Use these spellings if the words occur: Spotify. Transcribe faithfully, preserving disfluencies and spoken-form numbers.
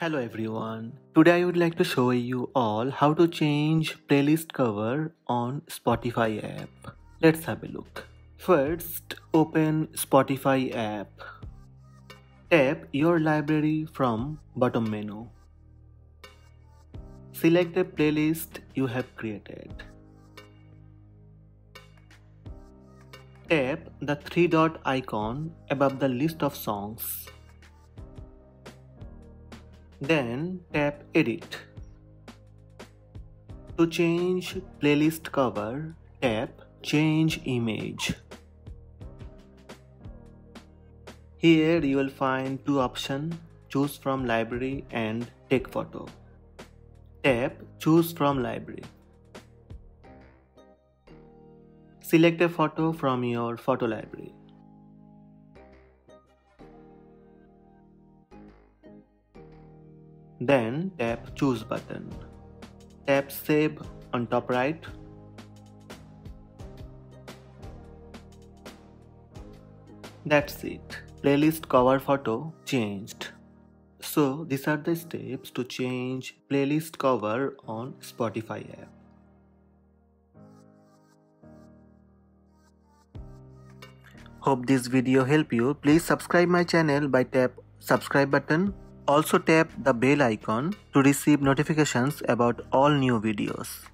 Hello everyone, today I would like to show you all how to change playlist cover on Spotify app. Let's have a look. First, open Spotify app. Tap your library from bottom menu. Select the playlist you have created. Tap the three dot icon above the list of songs. Then tap edit. To change playlist cover, tap change image. Here you will find two options, choose from library and take photo. Tap choose from library. Select a photo from your photo library. Then tap choose button. Tap save on top right. That's it. Playlist cover photo changed. So these are the steps to change playlist cover on Spotify app. Hope this video helped you. Please subscribe my channel by tap subscribe button. Also tap the bell icon to receive notifications about all new videos.